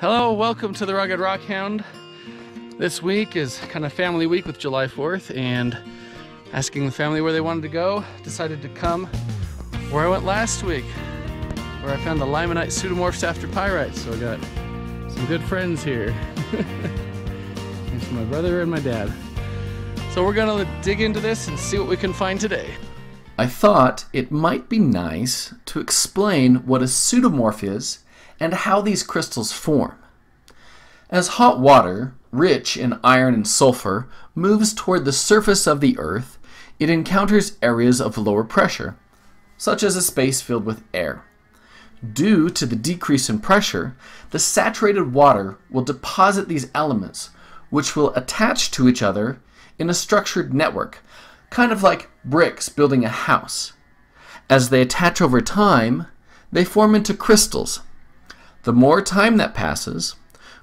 Hello, welcome to the Rugged Rock Hound. This week is kind of family week with July 4th, and asking the family where they wanted to go, decided to come where I went last week, where I found the limonite pseudomorphs after pyrite. So I got some good friends here. It's my brother and my dad. So we're gonna dig into this and see what we can find today. I thought it might be nice to explain what a pseudomorph is and how these crystals form. As hot water, rich in iron and sulfur, moves toward the surface of the earth, it encounters areas of lower pressure, such as a space filled with air. Due to the decrease in pressure, the saturated water will deposit these elements, which will attach to each other in a structured network, kind of like bricks building a house. As they attach over time, they form into crystals. The more time that passes,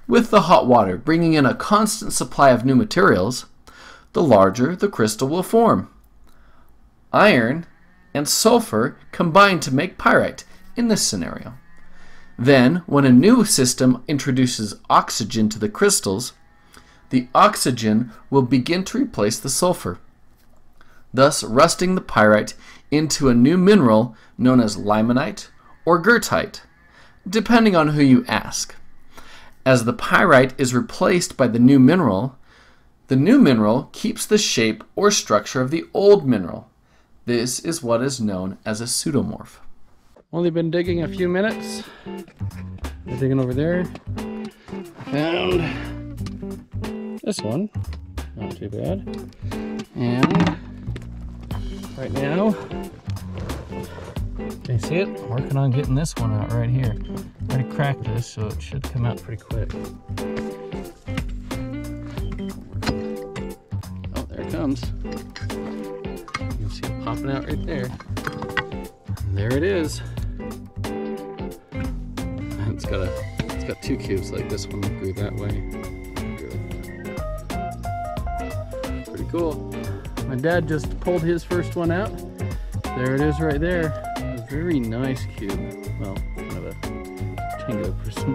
with the hot water bringing in a constant supply of new materials, the larger the crystal will form. Iron and sulfur combine to make pyrite in this scenario. Then, when a new system introduces oxygen to the crystals, the oxygen will begin to replace the sulfur, thus rusting the pyrite into a new mineral known as limonite or goethite, depending on who you ask. As the pyrite is replaced by the new mineral keeps the shape or structure of the old mineral. This is what is known as a pseudomorph. Only been digging a few minutes. We're digging over there. Found this one, not too bad. And right now, can you see it? I'm working on getting this one out right here. I already cracked this, so it should come out pretty quick. Oh, there it comes. You can see it popping out right there. And there it is. And it's got two cubes like this one that grew that way. Pretty cool. My dad just pulled his first one out. There it is right there. A very nice cube. Well, kind of a Tango person.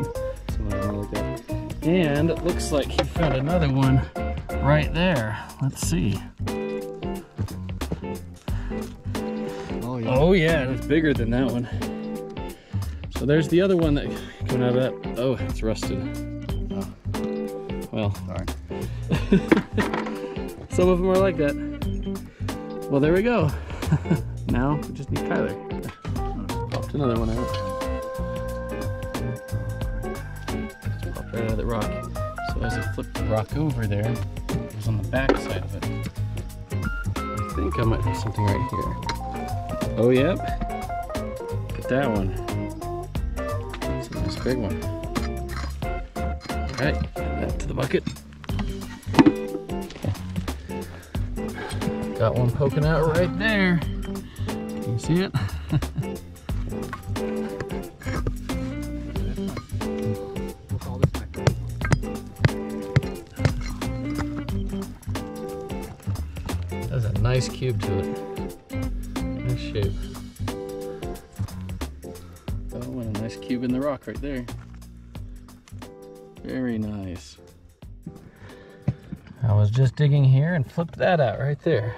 Something like that. And it looks like he found another one right there. Let's see. Oh yeah, and it's bigger than that one. So there's the other one that came out of that. Oh, it's rusted. Oh. Well, darn. Some of them are like that. Well, there we go. Now we just need Tyler. Popped another one out. Popped right out of the rock. So as I flipped the rock over there, it was on the back side of it. I think I might have something right here. Oh, yep. Look at that one. That's a nice big one. All right, add that to the bucket. Got one poking out right there. Can you see it? That's a nice cube to it. Nice shape. Oh, and a nice cube in the rock right there. Very nice. I was just digging here and flipped that out right there.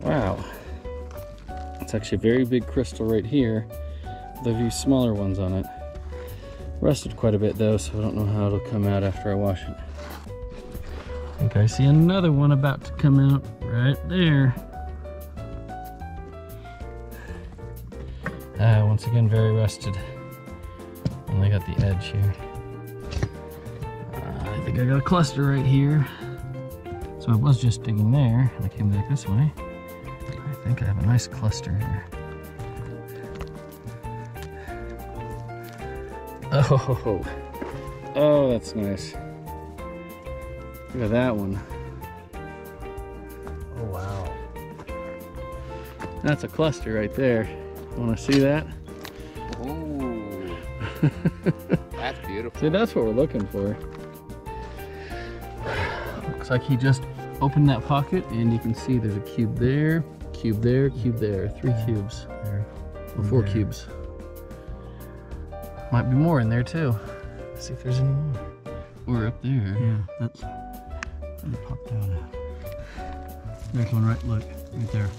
Wow, it's actually a very big crystal right here with a few smaller ones on it. Rusted quite a bit though, so I don't know how it'll come out after I wash it. I think I see another one about to come out right there. Once again, very rusted. Only got the edge here. I think I got a cluster right here. So I was just digging there, and I came back this way. I think I have a nice cluster here. Oh, that's nice. Look at that one. Oh, wow. That's a cluster right there. Want to see that? Oh, that's beautiful. See, that's what we're looking for. Looks like he just opened that pocket, and you can see there's a cube there, cube there, cube there, three cubes, or four cubes. Might be more in there too. Let's see if there's any more. Or up there. Yeah, that's... Let me pop down. There's one right, look, right there.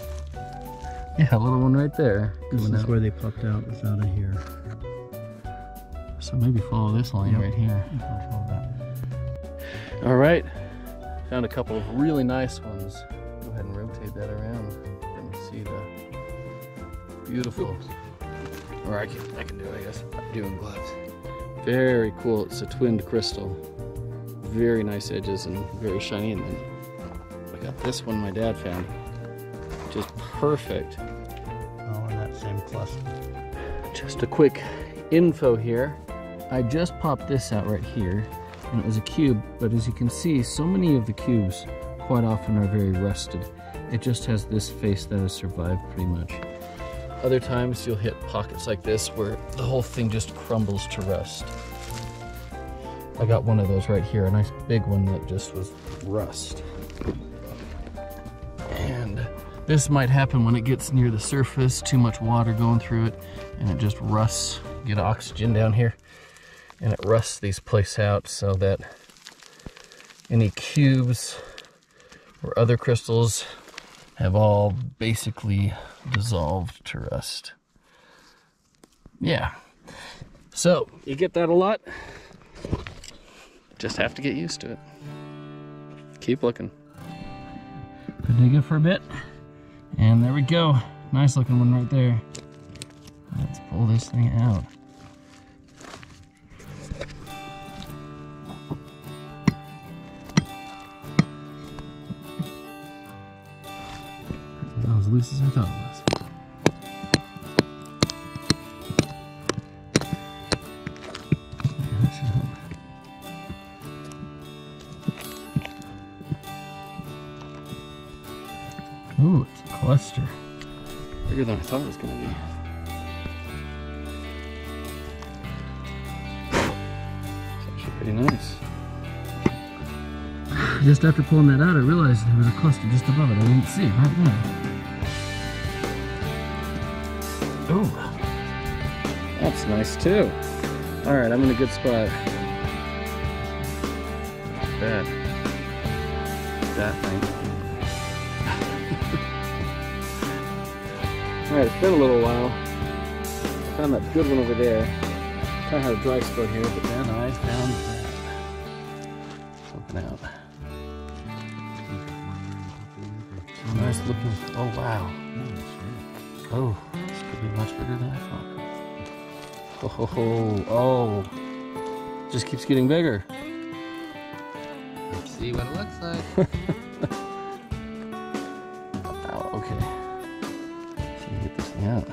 Yeah, a little one right there. This is where they popped out, it's out of here. So maybe follow this line right here. All right, found a couple of really nice ones. Go ahead and rotate that around. Let me see the beautiful. Or I can do it, I guess. I'm doing gloves. Very cool. It's a twinned crystal. Very nice edges and very shiny. And then I got this one my dad found. Just perfect. Oh, and that same cluster. Just a quick info here. I just popped this out right here, and it was a cube, but as you can see, so many of the cubes quite often are very rusted. It just has this face that has survived pretty much. Other times you'll hit pockets like this where the whole thing just crumbles to rust. I got one of those right here, a nice big one that just was rust. And this might happen when it gets near the surface, too much water going through it, and it just rusts. Get oxygen down here, and it rusts these places out so that any cubes or other crystals have all basically dissolved to rust. Yeah, so you get that a lot. Just have to get used to it. Keep looking. Could dig it for a bit, and there we go. Nice looking one right there. Let's pull this thing out. Not as loose as I thought it was. Ooh, it's a cluster. Bigger than I thought it was going to be. Pretty nice. Just after pulling that out, I realized there was a cluster just above it. I didn't see it right there. Oh, that's nice too. All right, I'm in a good spot. That thing. All right, it's been a little while. I found that good one over there. I had a dry spot here, but then I found something out. Nice looking. Oh wow. Oh, this could be much bigger than I thought. Oh. Just keeps getting bigger. Let's see what it looks like. Oh, okay. So you get this thing out.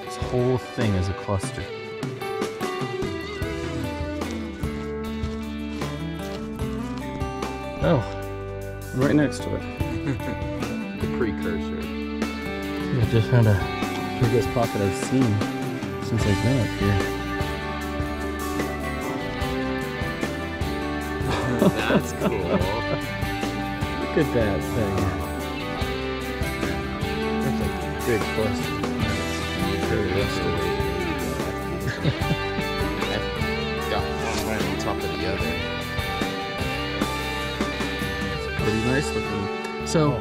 The whole thing is a cluster. Oh, right next to it. The precursor. I just found the biggest pocket I've seen since I've been up here. That's cool. Look at that thing. That's a big cluster. I've got one right on top of the other. It's pretty nice looking. So,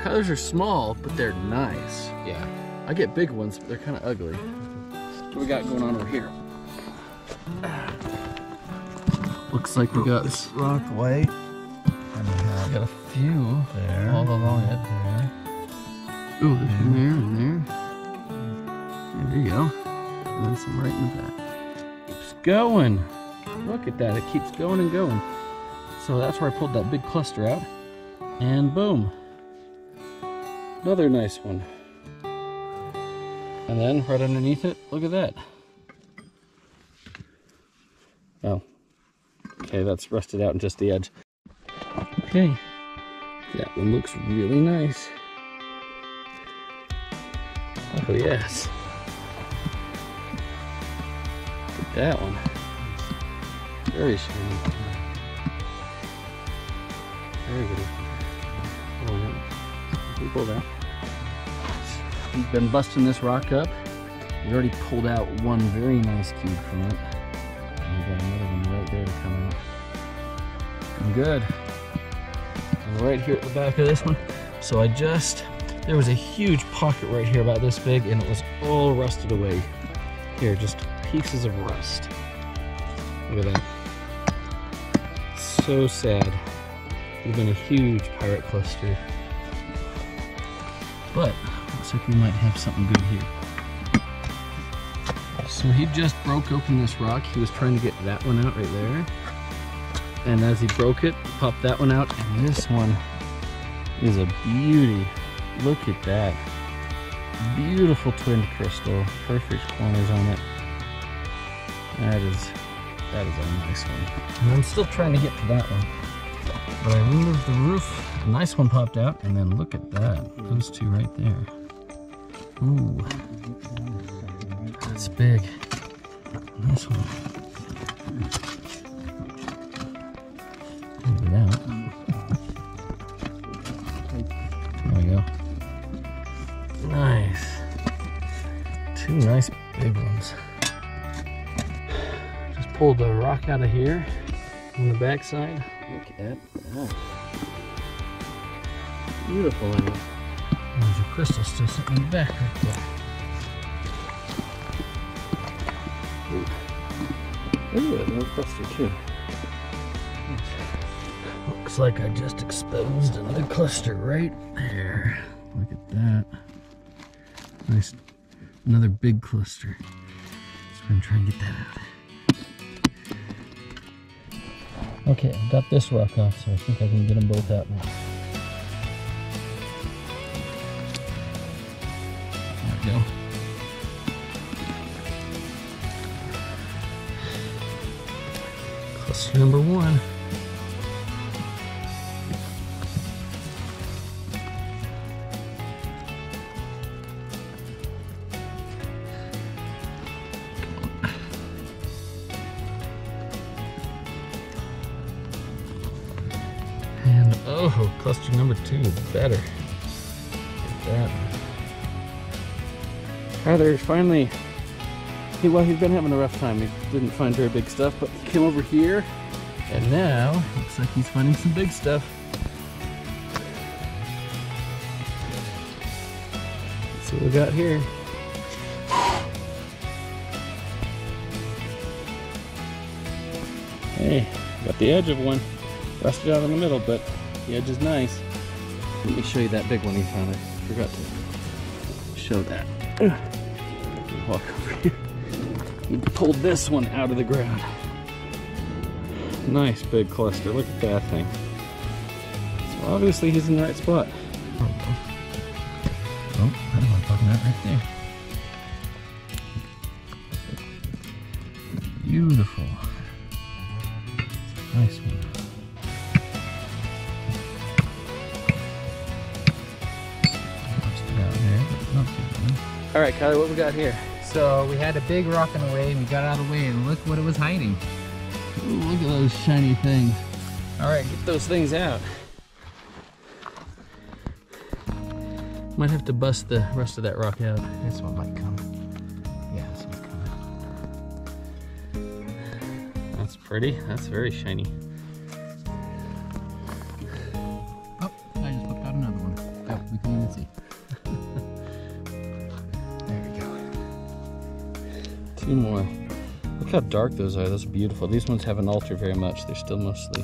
colors are small, but they're nice. Yeah. I get big ones, but they're kind of ugly. What do we got going on over here? Looks like we got this rock white. And we got a few there. All along it there. Ooh, there's in there and there. There you go. And then some right in the back. Keeps going. Look at that. It keeps going and going. So that's where I pulled that big cluster out. And boom. Another nice one. And then right underneath it, look at that. Oh. Okay, that's rusted out in just the edge. Okay. That one looks really nice. Oh, yes. That one. Very shiny. Very good. Oh, yeah. Can we pull that? We've been busting this rock up We've already pulled out one very nice cube from it. And we've got another one right there to come out. I'm good. I'm right here at the back of this one. So I just, there was a huge pocket right here about this big and it was all rusted away. Here, just pieces of rust. Look at that. So sad. There's been a huge pyrite cluster. But looks like we might have something good here. So he just broke open this rock. He was trying to get that one out right there. And as he broke it, popped that one out. And this one is a beauty. Look at that. Beautiful twinned crystal. Perfect corners on it. That is a nice one. And I'm still trying to get to that one. But I removed the roof, a nice one popped out, and then look at that, those two right there. Ooh, that's big. Nice one. Look at that. There we go. Nice. Two nice big ones. Just pulled the rock out of here on the back side. Look at that. Beautiful. There's a crystal still sitting in the back right there. Ooh, another cluster too. Looks like I just exposed another cluster right there. Look at that. Nice. Another big cluster. So we're going to try and get that out. Okay, I've got this rock off, so I think I can get them both out now. There we go. Cluster number one. Oh, cluster number two is better. Look at that. Tyler's finally, he's been having a rough time. He didn't find very big stuff, but he came over here, and now looks like he's finding some big stuff. Let's see what we got here. Hey, got the edge of one. Rusted out in the middle, but the edge is nice. Let me show you that big one he found. I forgot to show that. Walk over here. He pulled this one out of the ground. Nice big cluster. Look at that thing. So obviously he's in the right spot. Oh, I don't know what I'm talking about right there. Beautiful. Nice one. All right, Kyler, what we got here? So we had a big rock in the way, and we got out of the way, and look what it was hiding. Ooh, look at those shiny things. All right, get those things out. Might have to bust the rest of that rock out. This one might come. Yeah, this one's coming. That's pretty. That's very shiny. Oh, I just popped out another one. Oh, we can even see. Two more. Look how dark those are. Those are beautiful. These ones haven't altered very much. They're still mostly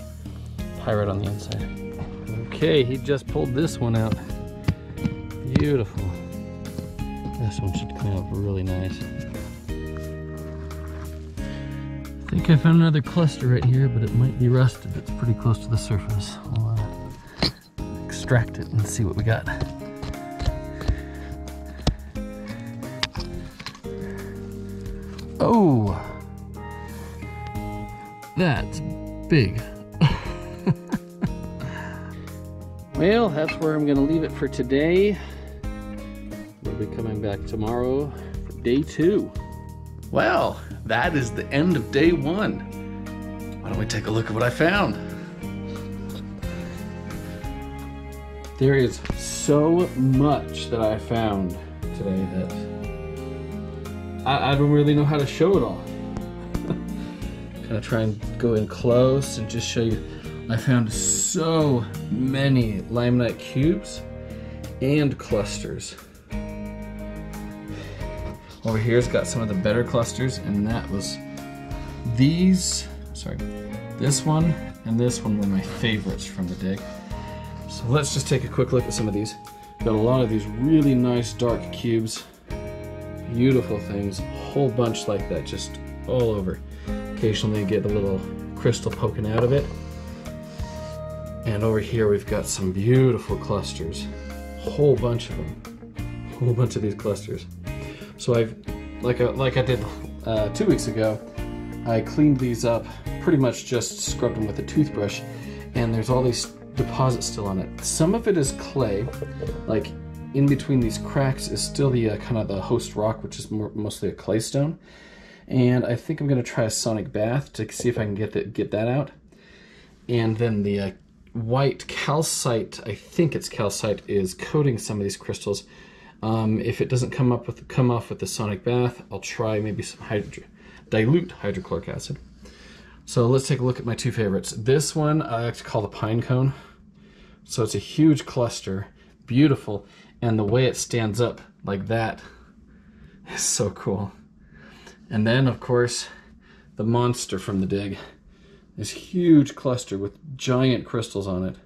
pyrite on the inside. Okay, he just pulled this one out. Beautiful. This one should come up really nice. I think I found another cluster right here, but it might be rusted. It's pretty close to the surface. I'll extract it and see what we got. Oh, that's big. Well, that's where I'm gonna leave it for today. We'll be coming back tomorrow for day two. Well, that is the end of day one. Why don't we take a look at what I found? There is so much that I found today that I don't really know how to show it all. Gonna try and go in close and just show you. I found so many limonite cubes and clusters. Over here's got some of the better clusters, and that was these. Sorry, this one and this one were my favorites from the dig. So let's just take a quick look at some of these. Got a lot of these really nice dark cubes, beautiful things, a whole bunch like that, just all over. Occasionally you get a little crystal poking out of it. And over here we've got some beautiful clusters. A whole bunch of them. A whole bunch of these clusters. So I've, like I did 2 weeks ago, I cleaned these up, pretty much just scrubbed them with a toothbrush, and there's all these deposits still on it. Some of it is clay, like in between these cracks is still the kind of the host rock, which is mostly a claystone. And I think I'm going to try a sonic bath to see if I can get that out. And then the white calcite, I think it's calcite, is coating some of these crystals. If it doesn't come off with the sonic bath, I'll try maybe some dilute hydrochloric acid. So let's take a look at my two favorites. This one I like to call the pine cone. So it's a huge cluster, beautiful, and the way it stands up like that is so cool. And then, of course, the monster from the dig. This huge cluster with giant crystals on it.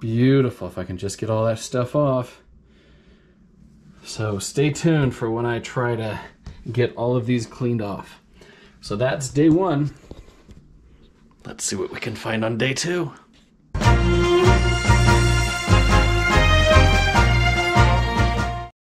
Beautiful, if I can just get all that stuff off. So stay tuned for when I try to get all of these cleaned off. So that's day 1. Let's see what we can find on day 2.